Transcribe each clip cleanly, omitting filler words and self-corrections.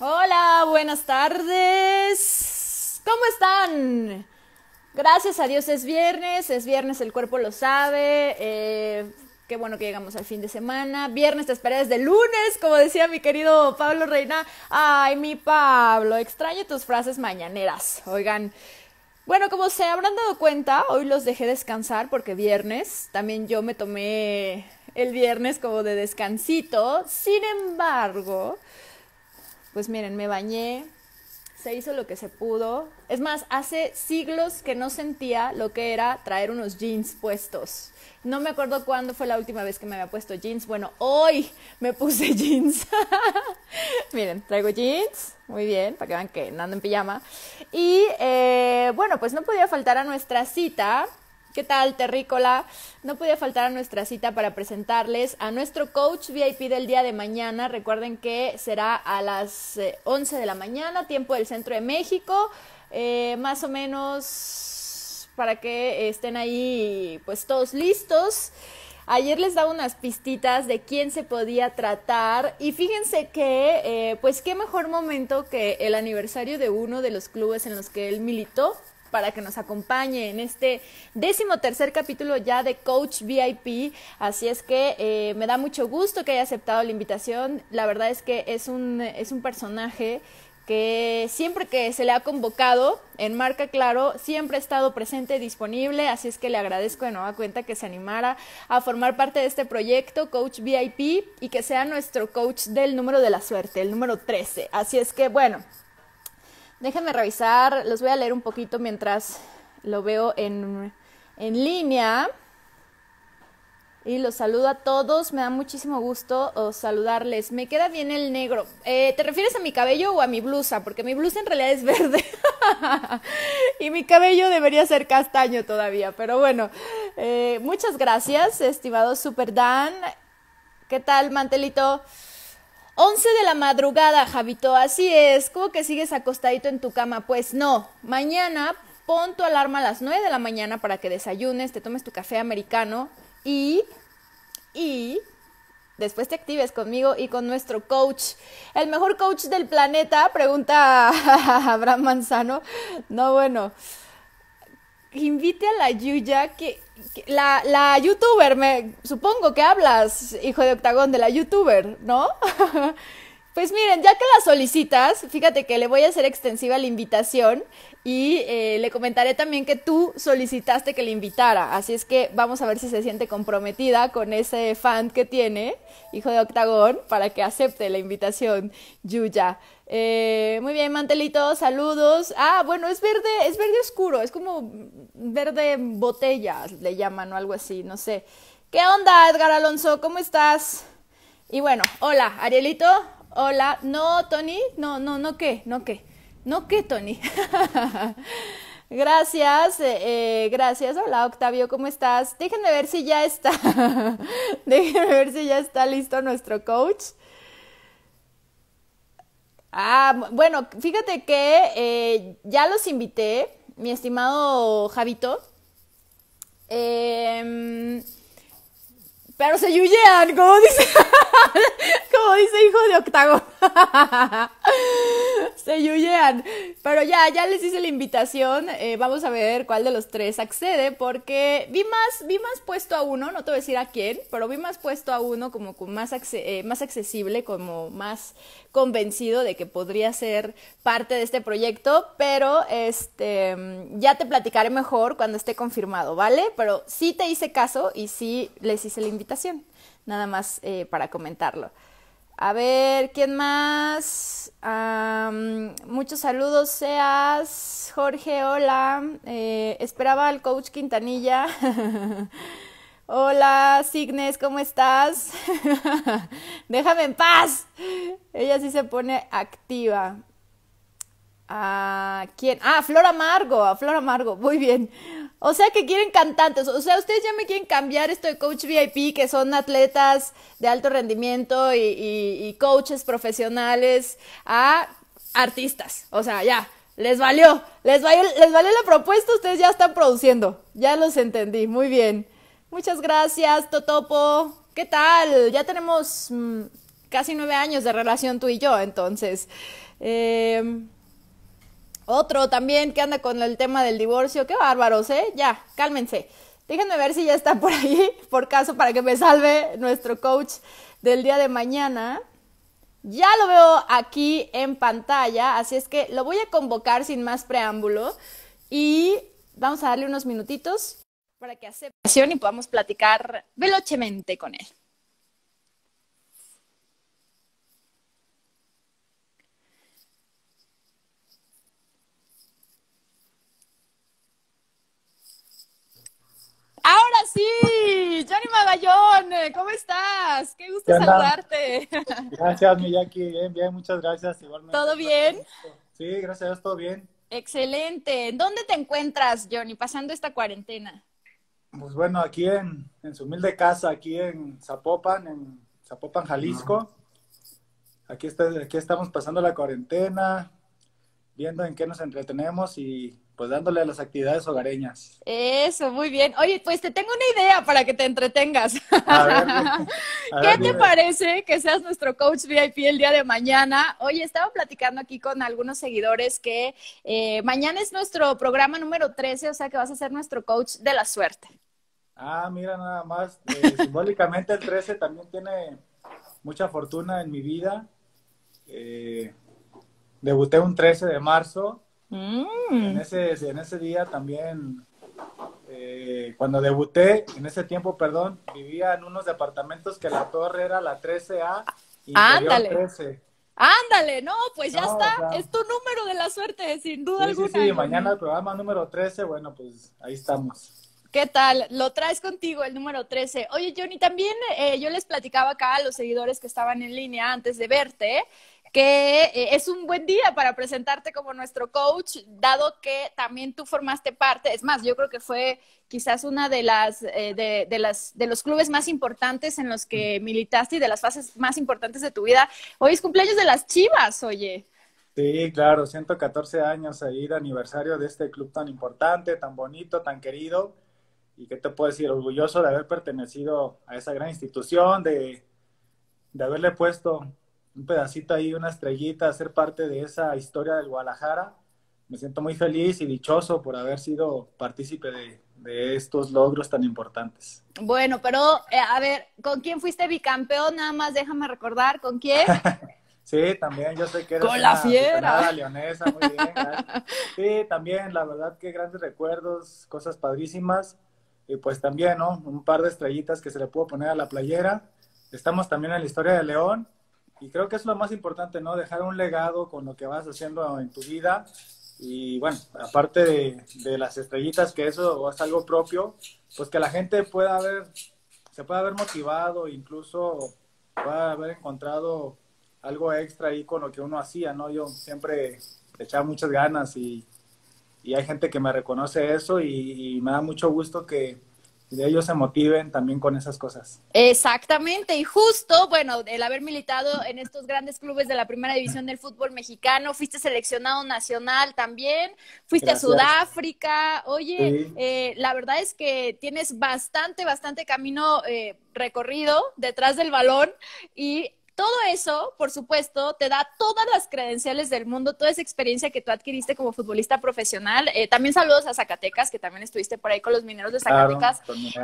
Hola, buenas tardes. ¿Cómo están? Gracias a Dios es viernes, el cuerpo lo sabe. Qué bueno que llegamos al fin de semana. Viernes te esperé desde lunes, como decía mi querido Pablo Reina. Ay, mi Pablo, extraño tus frases mañaneras. Oigan, bueno, como se habrán dado cuenta, hoy los dejé descansar porque viernes. También yo me tomé el viernes como de descansito. Sin embargo, pues miren, me bañé. Se hizo lo que se pudo. Es más, hace siglos que no sentía lo que era traer unos jeans puestos. No me acuerdo cuándo fue la última vez que me había puesto jeans. Bueno, hoy me puse jeans. Miren, traigo jeans. Muy bien, para que vean que ando en pijama. Y bueno, pues no podía faltar a nuestra cita. ¿Qué tal, Terrícola? No podía faltar a nuestra cita para presentarles a nuestro coach VIP del día de mañana. Recuerden que será a las 11 de la mañana, tiempo del Centro de México. Más o menos para que estén ahí pues todos listos. Ayer les daba unas pistitas de quién se podía tratar. Y fíjense que, pues qué mejor momento que el aniversario de uno de los clubes en los que él militó, para que nos acompañe en este 13º capítulo ya de Coach VIP. Así es que me da mucho gusto que haya aceptado la invitación. La verdad es que es un personaje que siempre que se le ha convocado en Marca Claro, siempre ha estado presente, disponible. Así es que le agradezco de nueva cuenta que se animara a formar parte de este proyecto Coach VIP y que sea nuestro coach del número de la suerte, el número 13. Así es que bueno, déjenme revisar, los voy a leer un poquito mientras lo veo en línea. Y los saludo a todos, me da muchísimo gusto saludarles. Me queda bien el negro. ¿Te refieres a mi cabello o a mi blusa? Porque mi blusa en realidad es verde. Y mi cabello debería ser castaño todavía. Pero bueno, muchas gracias, estimado Super Dan. ¿Qué tal, mantelito? 11 de la madrugada, Javito, así es. ¿Cómo que sigues acostadito en tu cama? Pues no, mañana pon tu alarma a las 9 de la mañana para que desayunes, te tomes tu café americano y después te actives conmigo y con nuestro coach. ¿El mejor coach del planeta? Pregunta Abraham Manzano. No, bueno, invite a la Yuya, la youtuber, supongo que hablas, hijo de Octagón, de la youtuber, ¿no? Pues miren, ya que la solicitas, fíjate que le voy a hacer extensiva la invitación y le comentaré también que tú solicitaste que le invitara. Así es que vamos a ver si se siente comprometida con ese fan que tiene, hijo de Octagón, para que acepte la invitación, Yuya. Muy bien, mantelito, saludos. Ah, bueno, es verde oscuro, es como verde botella, le llaman o algo así, no sé. ¿Qué onda, Edgar Alonso? ¿Cómo estás? Y bueno, hola, Arielito. Hola, no, Tony, no, ¿qué, Tony? Gracias, gracias, hola, Octavio, ¿cómo estás? Déjenme ver si ya está, déjenme ver si ya está listo nuestro coach. Ah, bueno, fíjate que ya los invité, mi estimado Javito, pero se yuyean, como dice hijo de Octagón. Se yuyean. Pero ya les hice la invitación. Vamos a ver cuál de los tres accede, porque vi más puesto a uno, no te voy a decir a quién, pero vi más puesto a uno como con más accesible, como más convencido de que podría ser parte de este proyecto, pero ya te platicaré mejor cuando esté confirmado, ¿vale? Pero sí te hice caso y sí les hice la invitación. Nada más para comentarlo. A ver, ¿quién más? Muchos saludos, seas Jorge, hola. Esperaba al coach Quintanilla. Hola, Cignes, ¿cómo estás? Déjame en paz. Ella sí se pone activa. ¿A quién? Ah, Flor Amargo, muy bien. O sea que quieren cantantes, o sea, ustedes ya me quieren cambiar esto de coach VIP, que son atletas de alto rendimiento y coaches profesionales, a artistas. O sea, ya, les valió la propuesta, ustedes ya están produciendo, ya los entendí, muy bien. Muchas gracias, Totopo, ¿qué tal? Ya tenemos casi 9 años de relación tú y yo, entonces... Otro también que anda con el tema del divorcio. ¡Qué bárbaros, eh! Ya, cálmense. Déjenme ver si ya está por ahí, por caso, para que me salve nuestro coach del día de mañana. Ya lo veo aquí en pantalla, así es que lo voy a convocar sin más preámbulo. Y vamos a darle unos minutitos para que acepte y podamos platicar velocemente con él. ¡Ahora sí! ¡Johnny Magallón! ¿Cómo estás? ¡Qué gusto saludarte! Gracias, Miyaki. Bien, bien. Muchas gracias. Igualmente. ¿Todo bien? Sí, gracias a Dios. Todo bien. Excelente. ¿Dónde te encuentras, Johnny, pasando esta cuarentena? Pues bueno, aquí en su humilde casa, aquí en Zapopan, Jalisco. Aquí estamos pasando la cuarentena, viendo en qué nos entretenemos y... pues dándole a las actividades hogareñas. Eso, muy bien. Oye, pues te tengo una idea para que te entretengas. A ver, ¿Qué te parece que seas nuestro coach VIP el día de mañana? Oye, estaba platicando aquí con algunos seguidores que mañana es nuestro programa número 13, o sea que vas a ser nuestro coach de la suerte. Ah, mira, nada más. Simbólicamente el 13 también tiene mucha fortuna en mi vida. Debuté un 13 de marzo. En ese día también, cuando debuté, en ese tiempo, perdón, vivía en unos departamentos que la torre era la 13A y ándale, 13. Ándale, no, pues ya está, o sea, es tu número de la suerte, sin duda alguna. Sí, mañana el programa número 13, bueno, pues ahí estamos. ¿Qué tal? Lo traes contigo, el número 13. Oye, Johnny, también yo les platicaba acá a los seguidores que estaban en línea antes de verte, que es un buen día para presentarte como nuestro coach, dado que también tú formaste parte, es más, yo creo que fue quizás una de las de los clubes más importantes en los que militaste y de las fases más importantes de tu vida. Hoy es cumpleaños de las Chivas, oye. Sí, claro, 114 años ahí de aniversario de este club tan importante, tan bonito, tan querido, y qué te puedo decir, orgulloso de haber pertenecido a esa gran institución, de haberle puesto... un pedacito ahí, una estrellita, ser parte de esa historia del Guadalajara. Me siento muy feliz y dichoso por haber sido partícipe de estos logros tan importantes. Bueno, pero a ver, ¿con quién fuiste bicampeón? Nada más déjame recordar, ¿con quién? Sí, también, yo sé que eres con la fiera leonesa, muy bien. Sí, también, la verdad que grandes recuerdos, cosas padrísimas. Y pues también, ¿no? Un par de estrellitas que se le pudo poner a la playera. Estamos también en la historia de León. Y creo que es lo más importante, ¿no? Dejar un legado con lo que vas haciendo en tu vida. Y bueno, aparte de las estrellitas, que eso es algo propio, pues que la gente pueda se pueda haber motivado, incluso pueda haber encontrado algo extra ahí con lo que uno hacía, ¿no? Yo siempre le echaba muchas ganas y hay gente que me reconoce eso y me da mucho gusto que... de ellos se motiven también con esas cosas. Exactamente, y justo, bueno, el haber militado en estos grandes clubes de la primera división del fútbol mexicano, fuiste seleccionado nacional también, fuiste a Sudáfrica, oye, sí. La verdad es que tienes bastante camino recorrido detrás del balón y... todo eso, por supuesto, te da todas las credenciales del mundo, toda esa experiencia que tú adquiriste como futbolista profesional. También saludos a Zacatecas, que también estuviste por ahí con los mineros de Zacatecas. Claro,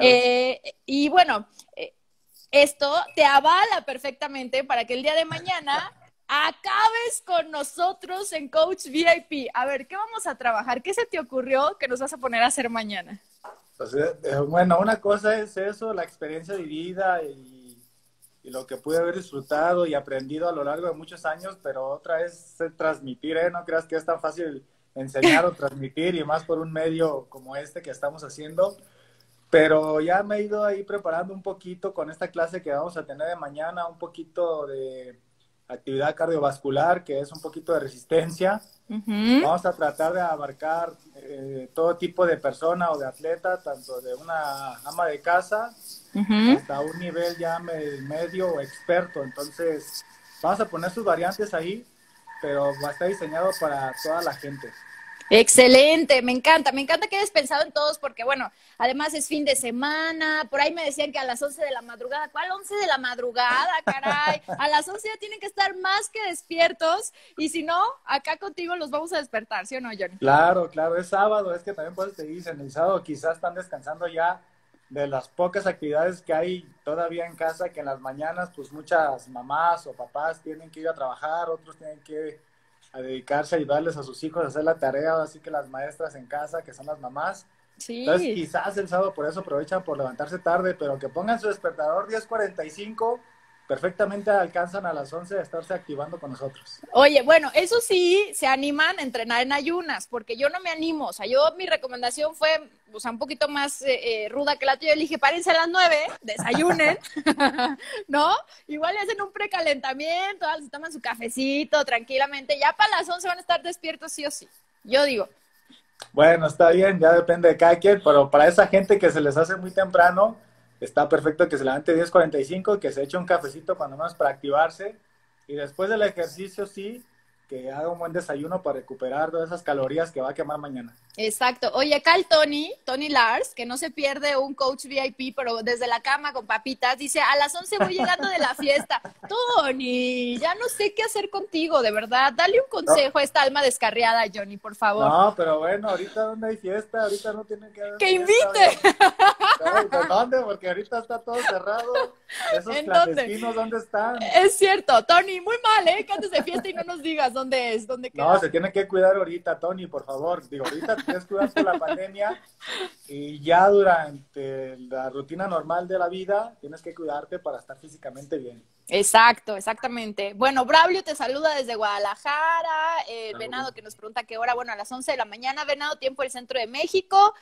y bueno, esto te avala perfectamente para que el día de mañana acabes con nosotros en Coach VIP. A ver, ¿qué vamos a trabajar? ¿Qué se te ocurrió que nos vas a poner a hacer mañana? Pues, bueno, una cosa es eso, la experiencia vivida y lo que pude haber disfrutado y aprendido a lo largo de muchos años, pero otra es transmitir, ¿eh? No creas que es tan fácil enseñar o transmitir, y más por un medio como este que estamos haciendo. Pero ya me he ido ahí preparando un poquito con esta clase que vamos a tener de mañana, un poquito de actividad cardiovascular, que es un poquito de resistencia. Uh-huh. Vamos a tratar de abarcar todo tipo de persona o de atleta, tanto de una ama de casa, uh-huh, hasta un nivel ya medio experto. Entonces vamos a poner sus variantes ahí, pero va a estar diseñado para toda la gente. Excelente, me encanta que hayas pensado en todos porque, bueno, además es fin de semana, por ahí me decían que a las 11 de la madrugada, ¿cuál 11 de la madrugada, caray? A las 11 ya tienen que estar más que despiertos y si no, acá contigo los vamos a despertar, ¿sí o no, Johnny? Claro, claro, es sábado, es que también pues te dicen, el sábado quizás están descansando ya de las pocas actividades que hay todavía en casa, que en las mañanas pues muchas mamás o papás tienen que ir a trabajar, otros tienen que a dedicarse a ayudarles a sus hijos a hacer la tarea, así que las maestras en casa, que son las mamás. Sí. Entonces quizás el sábado por eso aprovechan por levantarse tarde, pero que pongan su despertador 10:45, perfectamente alcanzan a las 11 a estarse activando con nosotros. Oye, bueno, eso sí, se animan a entrenar en ayunas, porque yo no me animo, o sea, yo mi recomendación fue, o sea, un poquito más ruda que la tuya, yo le dije, párense a las 9, desayunen, ¿no? Igual le hacen un precalentamiento, se toman su cafecito tranquilamente, ya para las 11 van a estar despiertos sí o sí, yo digo. Bueno, está bien, ya depende de cada quien, pero para esa gente que se les hace muy temprano, está perfecto que se levante 10:45, que se eche un cafecito cuando más para activarse, y después del ejercicio sí, que haga un buen desayuno para recuperar todas esas calorías que va a quemar mañana. Exacto. Oye, acá el Tony Lars, que no se pierde un coach VIP, pero desde la cama con papitas, dice, a las 11 voy llegando de la fiesta. Tony, ya no sé qué hacer contigo, de verdad. Dale un consejo a esta alma descarriada, Johnny, por favor. No, pero bueno, ahorita donde hay fiesta, ahorita no tienen que haber. ¡Que invite! ¿De dónde? Porque ahorita está todo cerrado. Esos clandestinos, ¿dónde están? Es cierto, Tony, muy mal, ¿eh? Que antes de fiesta y no nos digas dónde es, dónde queda. No, se tienen que cuidar ahorita, Tony, por favor. Digo, ahorita tienes que cuidar con la pandemia y ya durante la rutina normal de la vida tienes que cuidarte para estar físicamente bien. Exacto, exactamente. Bueno, Braulio te saluda desde Guadalajara, Venado que nos pregunta qué hora, bueno, a las 11 de la mañana, Venado, tiempo del centro de México.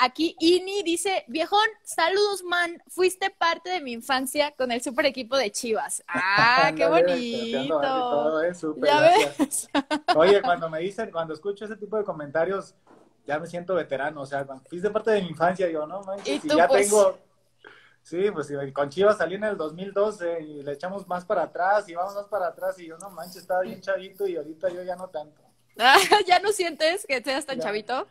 Aquí Ini dice, viejón, saludos, man, fuiste parte de mi infancia con el super equipo de Chivas. ¡Ah, qué bonito! Todo, super, ¿ya ves? Oye, cuando me dicen, cuando escucho ese tipo de comentarios, ya me siento veterano, o sea, fuiste parte de mi infancia, yo, no manches, y tú, ya pues, tengo... Sí, pues con Chivas salí en el 2012 y le echamos más para atrás y vamos más para atrás y yo, no manches, estaba bien chavito y ahorita yo ya no tanto. ¿Ya no sientes que seas tan chavito?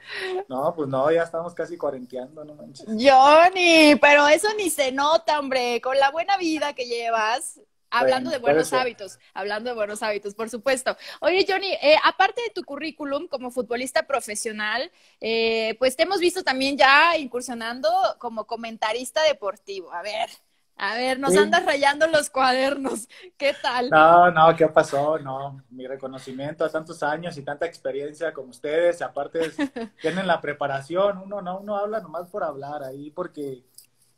No, pues no, ya estamos casi cuarenteando, no manches. Johnny, pero eso ni se nota, hombre, con la buena vida que llevas. Hablando de buenos hábitos, hablando de buenos hábitos, por supuesto. Oye, Johnny, aparte de tu currículum como futbolista profesional, pues te hemos visto también ya incursionando como comentarista deportivo. A ver, nos andas rayando los cuadernos. ¿Qué tal? No, ¿qué pasó? No, mi reconocimiento a tantos años y tanta experiencia como ustedes, aparte tienen la preparación, uno habla nomás por hablar ahí, porque...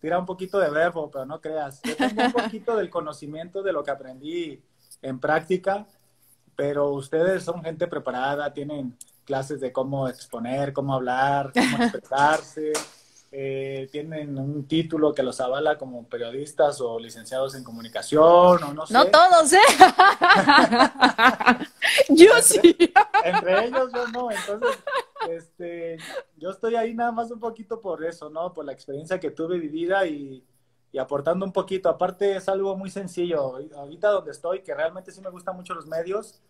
Tira un poquito de verbo, pero no creas. Yo tengo un poquito del conocimiento de lo que aprendí en práctica, pero ustedes son gente preparada, tienen clases de cómo exponer, cómo hablar, cómo expresarse, tienen un título que los avala como periodistas o licenciados en comunicación, o no sé. No todos, ¿eh? Yo sí. Entre ellos yo no, entonces... yo estoy ahí nada más un poquito por eso, ¿no? Por la experiencia que tuve vivida y aportando un poquito. Aparte es algo muy sencillo. Ahorita donde estoy, que realmente sí me gustan mucho los medios,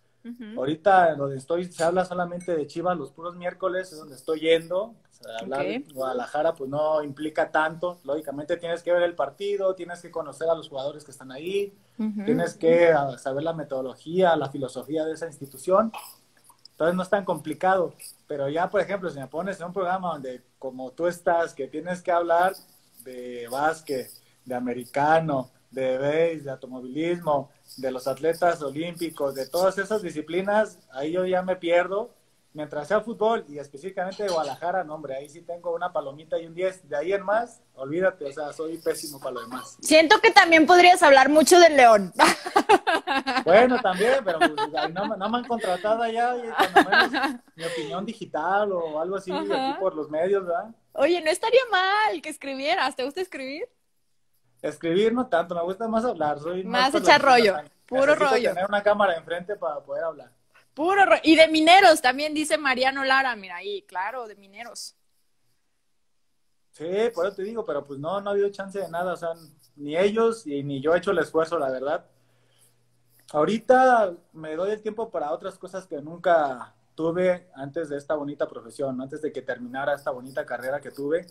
ahorita donde estoy se habla solamente de Chivas los puros miércoles, es donde estoy yendo. O sea, hablar de Guadalajara pues no implica tanto. Lógicamente tienes que ver el partido, tienes que conocer a los jugadores que están ahí, tienes que saber la metodología, la filosofía de esa institución. Entonces no es tan complicado, pero ya, por ejemplo, si me pones en un programa donde, como tú estás, que tienes que hablar de básquet, de americano, de béis, de automovilismo, de los atletas olímpicos, de todas esas disciplinas, ahí yo ya me pierdo. Mientras sea fútbol, y específicamente de Guadalajara, no, hombre, ahí sí tengo una palomita y un 10. De ahí en más, olvídate, o sea, soy pésimo para lo demás. Siento que también podrías hablar mucho del León. Bueno, también, pero pues, no me han contratado allá, cuando menos mi opinión digital o algo así, aquí por los medios, ¿verdad? Oye, no estaría mal que escribieras, ¿te gusta escribir? Escribir no tanto, me gusta más hablar. Soy más echar rollo, puro rollo. Tener una cámara enfrente para poder hablar. Puro y de mineros también, dice Mariano Lara, mira ahí, claro, de mineros. Sí, por eso te digo, pero pues no ha habido chance de nada, o sea, ni ellos y ni yo he hecho el esfuerzo, la verdad. Ahorita me doy el tiempo para otras cosas que nunca tuve antes de esta bonita profesión, antes de que terminara esta bonita carrera que tuve.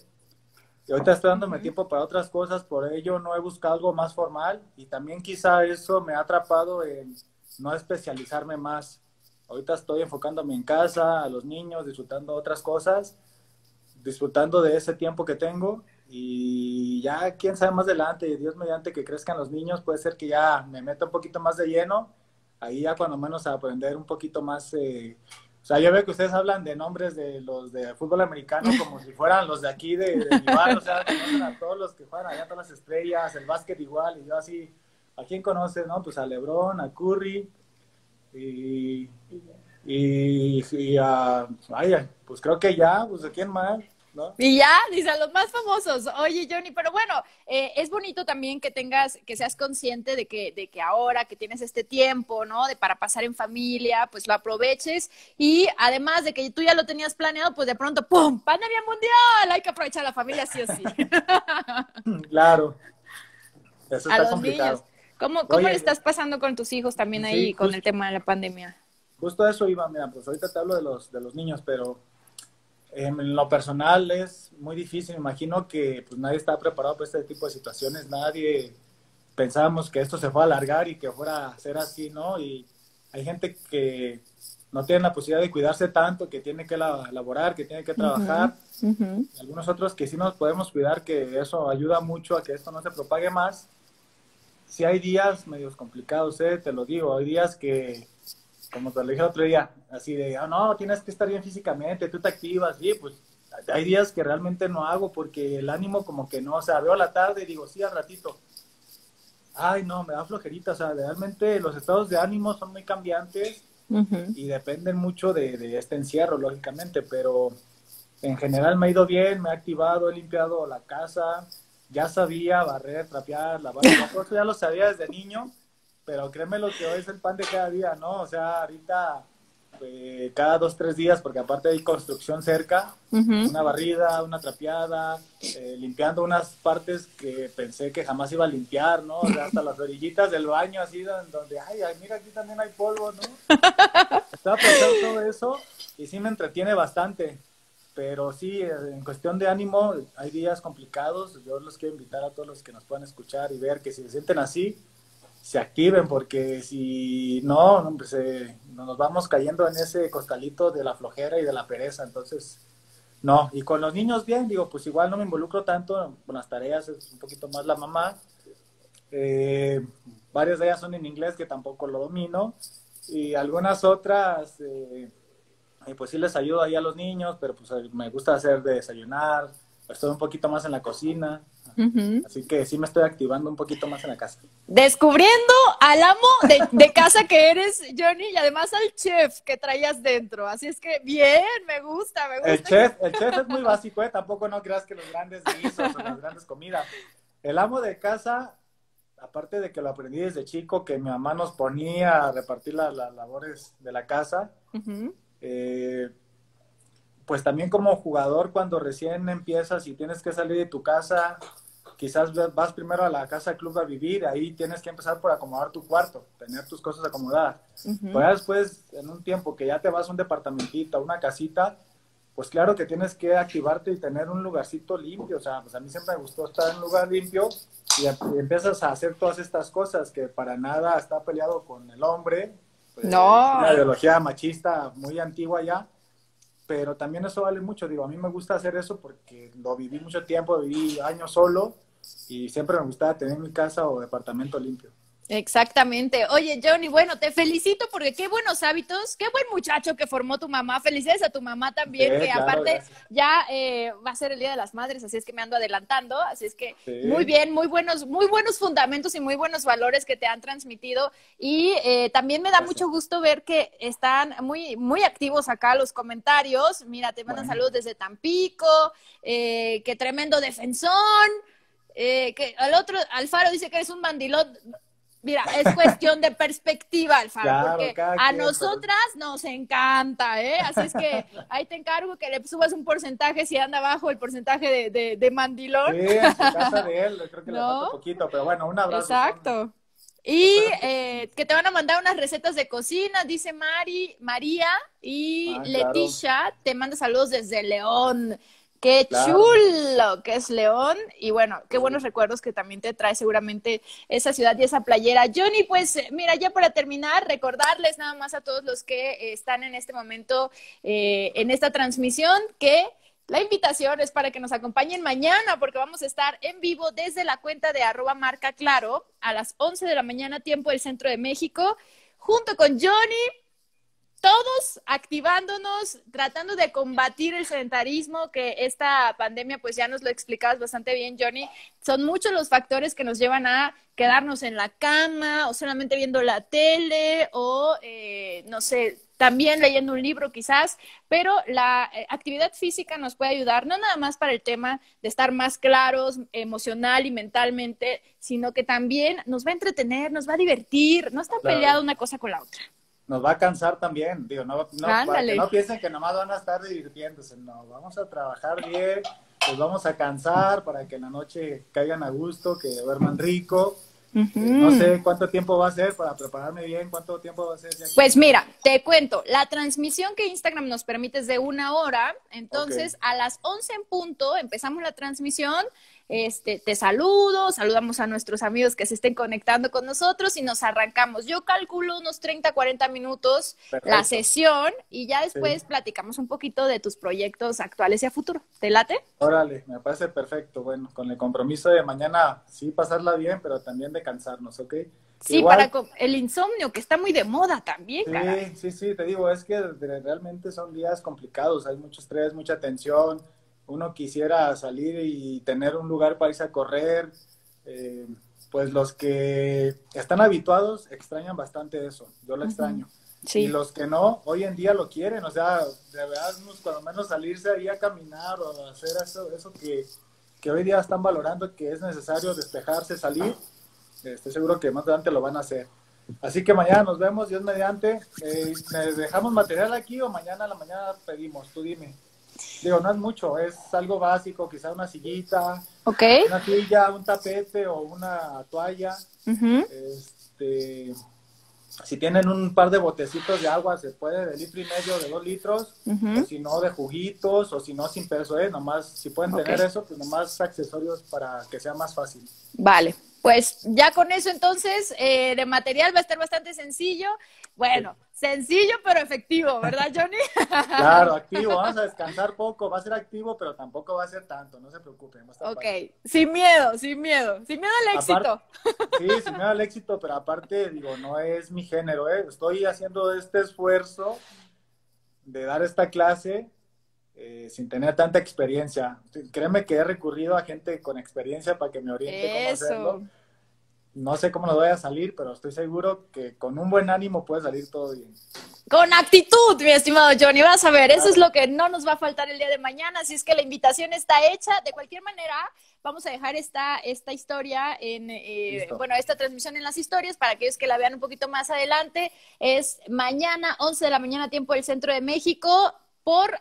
Y ahorita estoy dándome tiempo para otras cosas, por ello no he buscado algo más formal y también quizá eso me ha atrapado en no especializarme más. Ahorita estoy enfocándome en casa, a los niños, disfrutando otras cosas, disfrutando de ese tiempo que tengo y ya quién sabe más adelante, Dios mediante que crezcan los niños, puede ser que ya me meta un poquito más de lleno, ahí ya cuando menos a aprender un poquito más... O sea, yo veo que ustedes hablan de nombres de los de fútbol americano como si fueran los de aquí de mi barrio, o sea, conocen a todos los que juegan allá, todas las estrellas, el básquet igual, y yo así, ¿a quién conoces, no? Pues a LeBron, a Curry, y a, pues creo que ya, pues a quién más, ¿no? Y ya, dice a los más famosos. Oye, Johnny, pero bueno, es bonito también que tengas, que seas consciente de que ahora que tienes este tiempo, ¿no? De para pasar en familia, pues lo aproveches. Y además de que tú ya lo tenías planeado, pues de pronto, ¡pum! ¡Pandemia mundial! Hay que aprovechar a la familia sí o sí. Claro. Eso está complicado. Niños. ¿Cómo le estás pasando con tus hijos también ahí, sí, con el tema de la pandemia? Justo eso, Iván. Mira, pues ahorita te hablo de los niños, pero... En lo personal es muy difícil, me imagino que pues, nadie está preparado para este tipo de situaciones, nadie pensábamos que esto se fuera a alargar y que fuera a ser así, ¿no? Y hay gente que no tiene la posibilidad de cuidarse tanto, que tiene que laborar, que tiene que trabajar, y algunos otros que sí nos podemos cuidar, que eso ayuda mucho a que esto no se propague más. Sí hay días medios complicados, te lo digo, hay días que... Como te lo dije el otro día, así de, no, tienes que estar bien físicamente, tú te activas, sí, pues hay días que realmente no hago porque el ánimo como que no, o sea, veo la tarde y digo, sí, al ratito. Ay, no, me da flojerita, o sea, realmente los estados de ánimo son muy cambiantes y dependen mucho de este encierro, lógicamente, pero en general me ha ido bien, me he activado, he limpiado la casa, ya sabía barrer, trapear, lavar, eso ya lo sabía desde niño. Pero créeme lo que hoy es el pan de cada día, ¿no? O sea, ahorita cada 2, 3 días, porque aparte hay construcción cerca, una barrida, una trapeada, limpiando unas partes que pensé que jamás iba a limpiar, ¿no? O sea, hasta las orillitas del baño, así, donde, ay, mira, aquí también hay polvo, ¿no? Estaba pensando todo eso y sí me entretiene bastante. Pero sí, en cuestión de ánimo, hay días complicados. Yo los quiero invitar a todos los que nos puedan escuchar y ver que si se sienten así, se activen, porque si no, pues, nos vamos cayendo en ese costalito de la flojera y de la pereza, entonces, no. Y con los niños bien, digo, pues igual no me involucro tanto con las tareas, es un poquito más la mamá, varias de ellas son en inglés, que tampoco lo domino, y algunas otras, pues sí les ayudo ahí a los niños, pero pues me gusta hacer de desayunar, estoy un poquito más en la cocina, así que sí me estoy activando un poquito más en la casa. Descubriendo al amo de casa que eres, Johnny, y además al chef que traías dentro, así es que bien, me gusta, me gusta. El chef es muy básico, tampoco no creas que los grandes guisos o las grandes comidas. El amo de casa, aparte de que lo aprendí desde chico, que mi mamá nos ponía a repartir las labores de la casa, pues también como jugador, cuando recién empiezas y tienes que salir de tu casa, quizás vas primero a la casa club a vivir, ahí tienes que empezar por acomodar tu cuarto, tener tus cosas acomodadas. Pero después, en un tiempo que ya te vas a un departamentito, a una casita, pues claro que tienes que activarte y tener un lugarcito limpio. O sea, pues a mí siempre me gustó estar en un lugar limpio y empiezas a hacer todas estas cosas que para nada está peleado con el hombre. Pues, no. Una ideología machista muy antigua ya. Pero también eso vale mucho, digo, a mí me gusta hacer eso porque lo viví mucho tiempo, viví años solo y siempre me gustaba tener mi casa o departamento limpio. Exactamente. Oye, Johnny, bueno, te felicito porque qué buenos hábitos, qué buen muchacho que formó tu mamá. Felicidades a tu mamá también, sí, que claro, aparte gracias. Ya va a ser el Día de las Madres, así es que me ando adelantando. Así es que sí. Muy bien, muy buenos fundamentos y muy buenos valores que te han transmitido. Y también me da gracias. Mucho gusto ver que están muy, muy activos acá los comentarios. Mira, te mandan saludos desde Tampico, qué tremendo defensón. Que al otro, Alfaro dice que eres un mandilón. Mira, es cuestión de perspectiva, Alfaro, claro, porque a nosotras nos encanta, ¿eh? Así es que ahí te encargo que le subas un porcentaje si anda abajo el porcentaje de mandilón. Sí, en su casa de él, creo que le falta poquito, pero bueno, un abrazo. Exacto. Y que te van a mandar unas recetas de cocina, dice María. Y Leticia te manda saludos desde León. ¡Qué chulo que es León! Y bueno, qué buenos recuerdos que también te trae seguramente esa ciudad y esa playera. Johnny, pues mira, ya para terminar, recordarles nada más a todos los que están en este momento en esta transmisión que la invitación es para que nos acompañen mañana, porque vamos a estar en vivo desde la cuenta de @marcaclaro a las 11 de la mañana, tiempo del Centro de México, junto con Johnny. Todos activándonos, tratando de combatir el sedentarismo, que esta pandemia, pues ya nos lo explicabas bastante bien, Johnny. Son muchos los factores que nos llevan a quedarnos en la cama, o solamente viendo la tele, o no sé, también leyendo un libro quizás, pero la actividad física nos puede ayudar, no nada más para el tema de estar más claros emocional y mentalmente, sino que también nos va a entretener, nos va a divertir, no está peleado una cosa con la otra. Nos va a cansar también, digo, para que no piensen que nomás van a estar divirtiéndose, no, vamos a trabajar bien, pues vamos a cansar para que en la noche caigan a gusto, que duerman rico. No sé cuánto tiempo va a ser para prepararme bien, cuánto tiempo va a ser. Pues mira, te cuento, la transmisión que Instagram nos permite es de 1 hora, entonces a las 11 en punto empezamos la transmisión. Te saludo, saludamos a nuestros amigos que se estén conectando con nosotros y nos arrancamos. Yo calculo unos 30, 40 minutos la sesión y ya después platicamos un poquito de tus proyectos actuales y a futuro. ¿Te late? Órale, me parece perfecto. Bueno, con el compromiso de mañana sí pasarla bien, pero también de cansarnos, ¿ok? Sí, igual, para el insomnio, que está muy de moda también, caray. Sí, te digo, es que realmente son días complicados, hay mucho estrés, mucha tensión. Uno quisiera salir y tener un lugar para irse a correr, pues los que están habituados extrañan bastante eso, yo lo extraño. Sí. Y los que no, hoy en día lo quieren, o sea, de verdad, cuando menos salirse ahí a caminar o hacer eso que hoy día están valorando, que es necesario despejarse, salir, estoy seguro que más adelante lo van a hacer. Así que mañana nos vemos, Dios mediante. ¿Dejamos material aquí o mañana a la mañana pedimos? Tú dime. Digo, no es mucho, es algo básico, quizá una sillita, una silla, un tapete o una toalla. Si tienen un par de botecitos de agua, se puede de 1,5 litros, de 2 litros, o si no, de juguitos, o si no, sin peso, nomás, si pueden tener eso, pues nomás accesorios para que sea más fácil. Vale. Pues ya con eso entonces, de material va a estar bastante sencillo. Bueno, sencillo pero efectivo, ¿verdad, Johnny? Claro, activo, vamos a descansar poco, va a ser activo, pero tampoco va a ser tanto, no se preocupen. Sin miedo, sin miedo, sin miedo al éxito. Sí, sin miedo al éxito, pero aparte, digo, no es mi género, estoy haciendo este esfuerzo de dar esta clase sin tener tanta experiencia. Créeme que he recurrido a gente con experiencia para que me oriente cómo hacerlo. No sé cómo lo voy a salir, pero estoy seguro que con un buen ánimo puede salir todo bien. Con actitud, mi estimado Johnny, vas a ver, eso es lo que no nos va a faltar el día de mañana, así es que la invitación está hecha. De cualquier manera, vamos a dejar esta historia en, bueno, esta transmisión en las historias para aquellos que la vean un poquito más adelante. Es mañana, 11 de la mañana, tiempo del Centro de México, por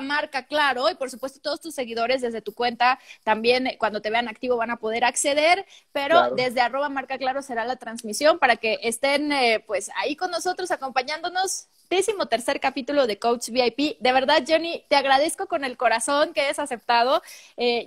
@marcaclaro y por supuesto todos tus seguidores desde tu cuenta también cuando te vean activo van a poder acceder, pero desde @marcaclaro será la transmisión para que estén pues ahí con nosotros acompañándonos. 13º capítulo de Coach VIP. De verdad, Johnny, te agradezco con el corazón que hayas aceptado.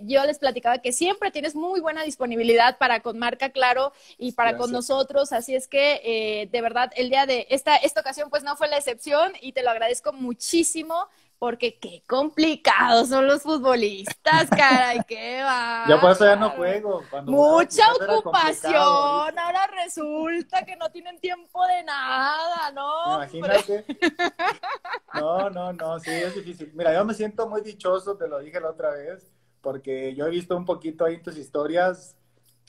Yo les platicaba que siempre tienes muy buena disponibilidad para con Marca Claro y para con nosotros, así es que de verdad, el día de esta ocasión pues no fue la excepción y te lo agradezco muchísimo porque qué complicados son los futbolistas, caray, qué va. Yo por eso ya no juego. Mucha ocupación, ahora resulta que no tienen tiempo de nada, ¿no? Imagínate. No, sí, es difícil. Mira, yo me siento muy dichoso, te lo dije la otra vez, porque yo he visto un poquito ahí en tus historias,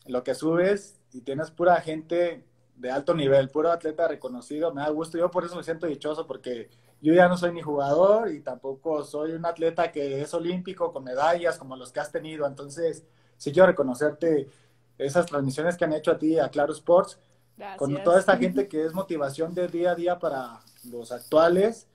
lo que subes, y tienes pura gente de alto nivel, puro atleta reconocido, me da gusto. Yo por eso me siento dichoso, porque yo ya no soy ni jugador y tampoco soy un atleta que es olímpico con medallas como los que has tenido. Entonces, sí quiero reconocerte esas transmisiones que han hecho a ti, a Claro Sports, con toda esta gente que es motivación de día a día para los actuales,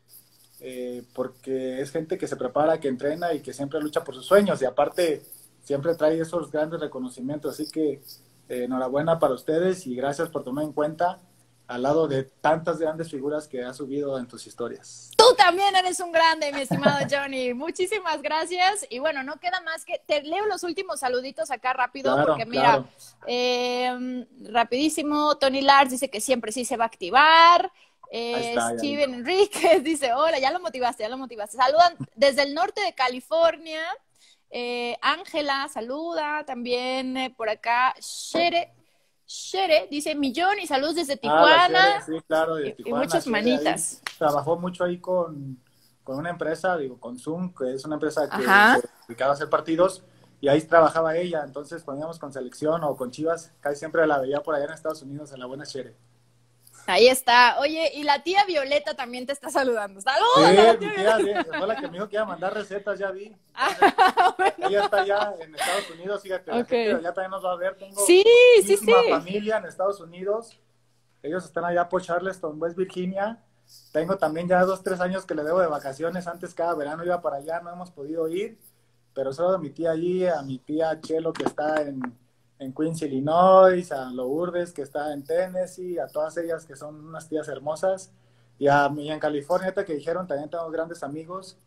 porque es gente que se prepara, que entrena y que siempre lucha por sus sueños. Y aparte, siempre trae esos grandes reconocimientos. Así que enhorabuena para ustedes y gracias por tomar en cuenta al lado de tantas grandes figuras que has subido en tus historias. Tú también eres un grande, mi estimado Johnny. Muchísimas gracias. Y bueno, no queda más que... Te leo los últimos saluditos acá rápido, claro, porque mira, claro. Rapidísimo, Tony Lars dice que siempre sí se va a activar. Steven Enríquez dice, hola, ya lo motivaste, ya lo motivaste. Saludan desde el norte de California. Ángela saluda también por acá. Shere dice, millón y saludos desde Tijuana. Shere, sí, claro, desde Tijuana. Y muchas Shere manitas. Ahí, trabajó mucho ahí con una empresa, digo, con Zoom, que es una empresa que se dedicaba a hacer partidos, y ahí trabajaba ella. Entonces, poníamos con selección o con Chivas, casi siempre la veía por allá en Estados Unidos, en la buena Shere. Ahí está. Oye, y la tía Violeta también te está saludando. ¡Saludos! Sí, a la tía Violeta. Fue la que me dijo que iba a mandar recetas, ya vi. Bueno. Ella está allá en Estados Unidos, fíjate. Okay. La Violeta también nos va a ver. Tengo sí. familia en Estados Unidos. Ellos están allá por Charleston, West Virginia. Tengo también ya 2 o 3 años que le debo de vacaciones. Antes cada verano iba para allá, no hemos podido ir. Pero solo a mi tía allí, a mi tía Chelo que está en Queens, Illinois, a Lourdes, que está en Tennessee, a todas ellas que son unas tías hermosas, y a mí en California, que dijeron, también tengo grandes amigos,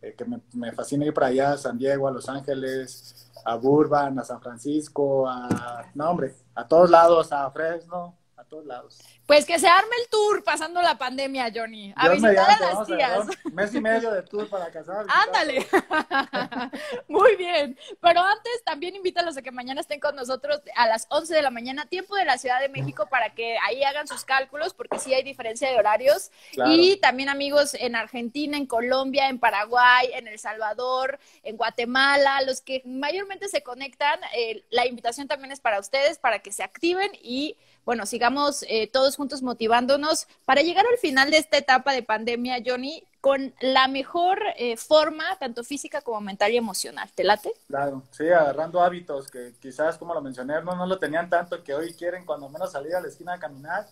que me fascina ir para allá, a San Diego, a Los Ángeles, a Burbank, a San Francisco, a todos lados, a Fresno, a todos lados. Pues que se arme el tour pasando la pandemia, Johnny, a Dios visitar mediante, a las tías. Un mes y medio de tour para casar. Ándale. Muy bien. Pero antes también invítalos a que mañana estén con nosotros a las 11 de la mañana, tiempo de la Ciudad de México, para que ahí hagan sus cálculos, porque sí hay diferencia de horarios. Claro. Y también amigos en Argentina, en Colombia, en Paraguay, en El Salvador, en Guatemala, los que mayormente se conectan, la invitación también es para ustedes, para que se activen y, bueno, sigamos todos juntos motivándonos para llegar al final de esta etapa de pandemia, Johnny, con la mejor forma, tanto física como mental y emocional. ¿Te late? Claro, sí, agarrando hábitos que quizás, como lo mencioné, no lo tenían tanto, que hoy quieren cuando menos salir a la esquina a caminar.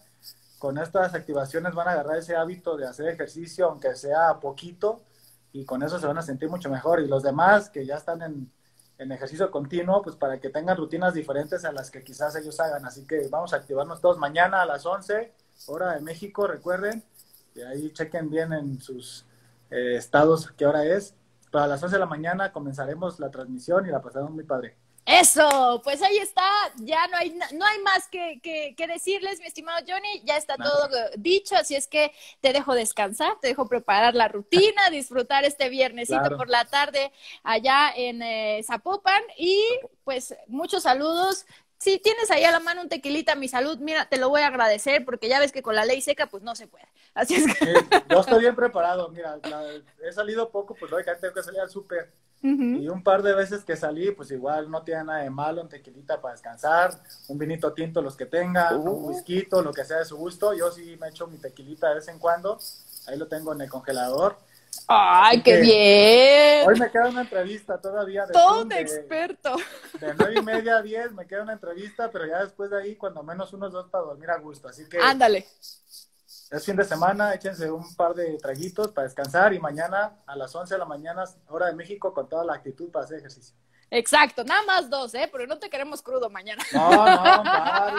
Con estas activaciones van a agarrar ese hábito de hacer ejercicio, aunque sea poquito, y con eso se van a sentir mucho mejor. Y los demás que ya están en ejercicio continuo, pues para que tengan rutinas diferentes a las que quizás ellos hagan. Así que vamos a activarnos todos mañana a las 11, hora de México, recuerden, y ahí chequen bien en sus estados qué hora es. Pero a las 11 de la mañana comenzaremos la transmisión y la pasaremos muy padre. Eso, pues ahí está, ya no hay más que decirles, mi estimado Johnny, ya está todo dicho, así es que te dejo descansar, te dejo preparar la rutina, disfrutar este viernesito por la tarde allá en Zapopan, y pues muchos saludos. Si tienes ahí a la mano un tequilita, Mi Salud, mira, te lo voy a agradecer, porque ya ves que con la ley seca, pues no se puede. Así es que... yo estoy bien preparado, mira, he salido poco, pues oiga, tengo que salir al súper. Y un par de veces que salí, pues igual no tiene nada de malo, un tequilita para descansar, un vinito tinto los que tengan, un whisky, lo que sea de su gusto. Yo sí me echo mi tequilita de vez en cuando, ahí lo tengo en el congelador. ¡Ay, así qué bien! Hoy me queda una entrevista todavía. Todo un experto. De 9:30 a 10 me queda una entrevista, pero ya después de ahí, cuando menos unos 2 para dormir a gusto. Así que... ándale. Es fin de semana, échense un par de traguitos para descansar y mañana a las 11 de la mañana, hora de México, con toda la actitud para hacer ejercicio. Exacto, nada más 2, porque no te queremos crudo mañana. No, nada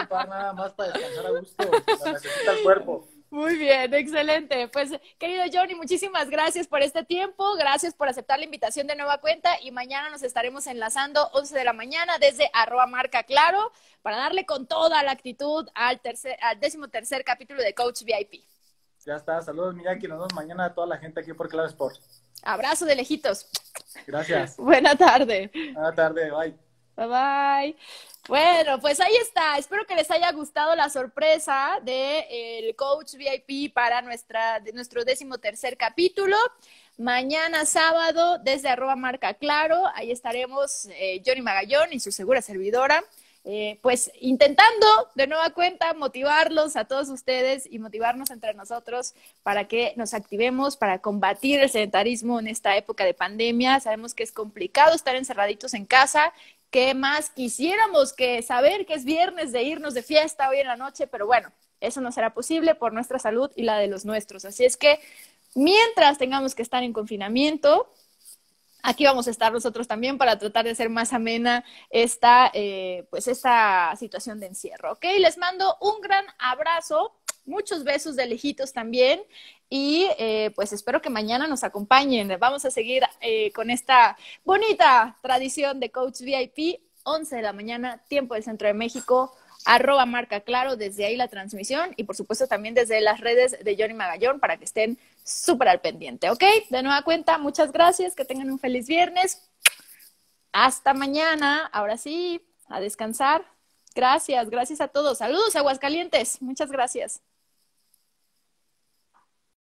más para descansar a gusto, lo necesita el cuerpo. Muy bien, excelente. Pues, querido Johnny, muchísimas gracias por este tiempo, gracias por aceptar la invitación de nueva cuenta, y mañana nos estaremos enlazando 11 de la mañana desde @marcaclaro para darle con toda la actitud al 13º capítulo de Coach VIP. Ya está, saludos Miyaki, nos vemos mañana a toda la gente aquí por Claro Sports. Abrazo de lejitos. Gracias. Buena tarde. Buena tarde, bye. Bye, bye. Bueno, pues ahí está. Espero que les haya gustado la sorpresa del Coach VIP para nuestro 13º capítulo. Mañana sábado, desde @marcaclaro, ahí estaremos Johnny Magallón y su segura servidora, pues intentando de nueva cuenta motivarlos a todos ustedes y motivarnos entre nosotros para que nos activemos, para combatir el sedentarismo en esta época de pandemia. Sabemos que es complicado estar encerraditos en casa. ¿Qué más quisiéramos que saber que es viernes de irnos de fiesta hoy en la noche? Pero bueno, eso no será posible por nuestra salud y la de los nuestros. Así es que mientras tengamos que estar en confinamiento, Aquí vamos a estar nosotros también para tratar de hacer más amena esta, pues esta situación de encierro, ¿ok? Les mando un gran abrazo, muchos besos de lejitos también y pues espero que mañana nos acompañen. Vamos a seguir con esta bonita tradición de Coach VIP, 11 de la mañana, tiempo del Centro de México, @marcaclaro, desde ahí la transmisión y por supuesto también desde las redes de Johnny Magallón para que estén súper al pendiente, ¿ok? De nueva cuenta, muchas gracias, que tengan un feliz viernes. Hasta mañana, ahora sí, a descansar. Gracias, gracias a todos. Saludos, Aguascalientes, muchas gracias.